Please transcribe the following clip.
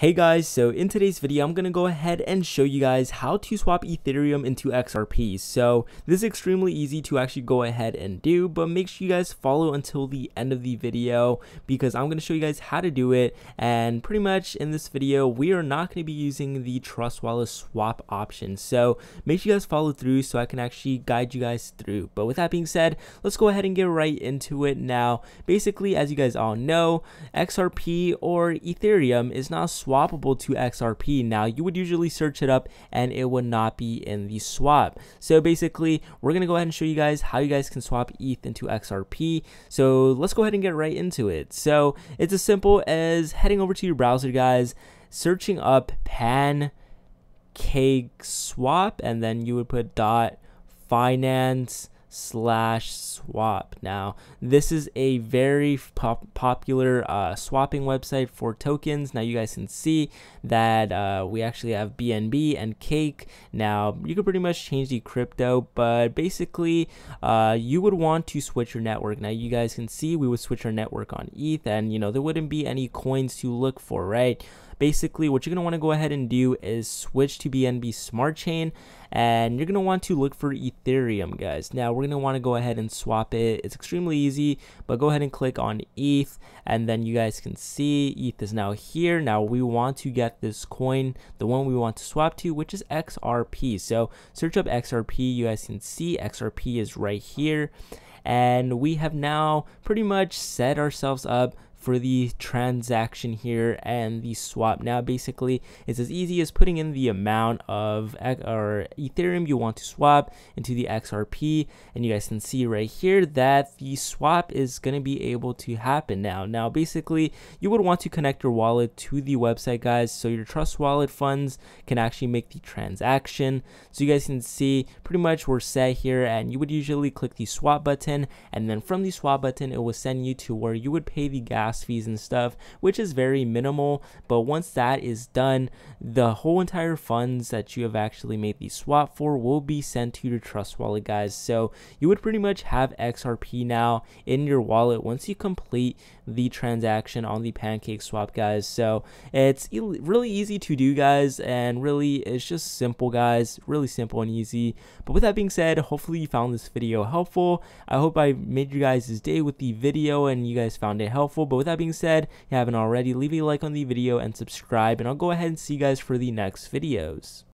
Hey guys, so in today's video, I'm gonna go ahead and show you guys how to swap Ethereum into XRP. So this is extremely easy to actually go ahead and do, but make sure you guys follow until the end of the video because I'm gonna show you guys how to do it. And pretty much in this video, we are not gonna be using the Trust Wallet swap option. So make sure you guys follow through so I can actually guide you guys through. But with that being said, let's go ahead and get right into it now. Basically, as you guys all know, XRP or Ethereum is not swappable to XRP. Now you would usually search it up and it would not be in the swap. So basically we're gonna go ahead and show you guys how you guys can swap ETH into XRP. So let's go ahead and get right into it. So it's as simple as heading over to your browser, guys, searching up Pancake Swap, and then you would put .finance/swap. Now this is a very popular swapping website for tokens. Now you guys can see that we actually have BNB and CAKE. Now you could pretty much change the crypto, but basically you would want to switch your network. Now you guys can see we would switch our network on ETH, and you know there wouldn't be any coins to look for, right? Basically what you're going to want to go ahead and do is switch to BNB Smart Chain, and you're going to want to look for Ethereum, guys. Now we're going to want to go ahead and swap it. It's extremely easy, but go ahead and click on ETH, and then you guys can see ETH is now here. Now we want to get this coin, the one we want to swap to, which is XRP. So search up XRP. You guys can see XRP is right here, and we have now pretty much set ourselves up for the transaction here and the swap. Now basically it's as easy as putting in the amount of Ethereum you want to swap into the XRP, and you guys can see right here that the swap is going to be able to happen now. Now basically you would want to connect your wallet to the website, guys, so your Trust Wallet funds can actually make the transaction. So you guys can see pretty much we're set here, and you would usually click the swap button, and then from the swap button it will send you to where you would pay the gas fees and stuff, which is very minimal. But once that is done, the whole entire funds that you have actually made the swap for will be sent to your Trust Wallet, guys. So you would pretty much have XRP now in your wallet once you complete the transaction on the Pancake Swap, guys. So it's really easy to do, guys, and really it's just simple, guys, really simple and easy. But with that being said, hopefully you found this video helpful. I hope I made you guys' day with the video and you guys found it helpful. But with that being said, if you haven't already, leave a like on the video and subscribe, and I'll go ahead and see you guys for the next videos.